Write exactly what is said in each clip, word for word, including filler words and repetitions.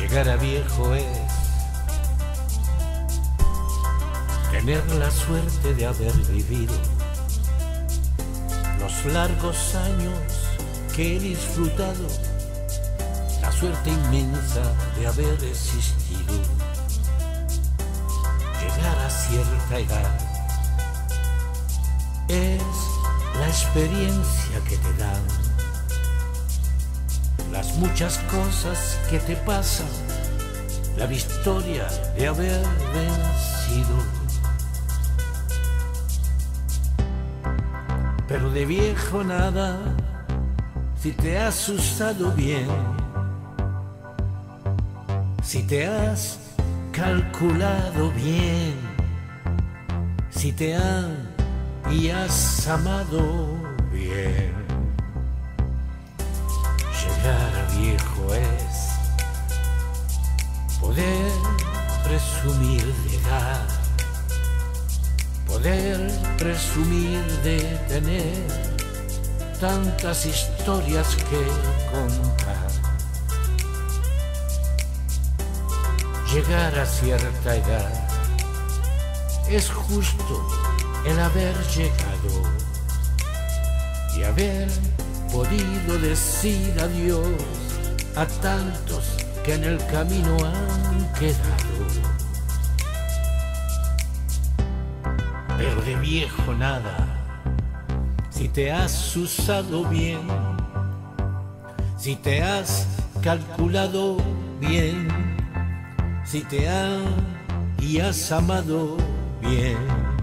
Llegar a viejo es tener la suerte de haber vivido los largos años que he disfrutado, la suerte inmensa de haber existido. Llegar a cierta edad es la experiencia que te dan las muchas cosas que te pasan, la victoria de haber vencido. Pero de viejo nada, si te has usado bien, si te has calculado bien, si te han y has amado bien. Llegar a viejo es poder presumir de edad, poder presumir de tener tantas historias que contar. Llegar a cierta edad es justo el haber llegado y haber podido decir adiós a tantos que en el camino han quedado. Pero de viejo nada, si te has usado bien, si te has calculado bien, si te han y has amado bien.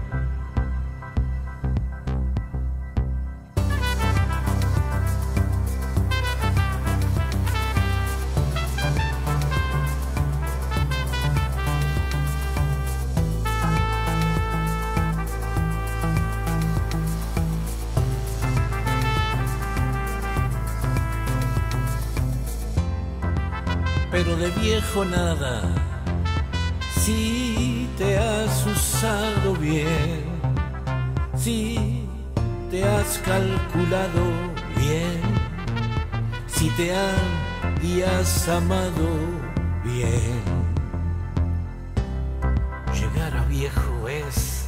Pero de viejo nada, si te has usado bien, si te has calculado bien, si te han y has amado bien. Llegar a viejo es